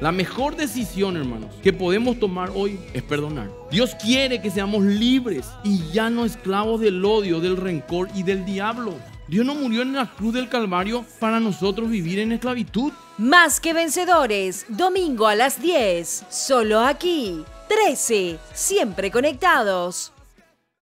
La mejor decisión, hermanos, que podemos tomar hoy es perdonar. Dios quiere que seamos libres y ya no esclavos del odio, del rencor y del diablo. Dios no murió en la cruz del Calvario para nosotros vivir en esclavitud. Más que vencedores, domingo a las 10, solo aquí, 13, siempre conectados.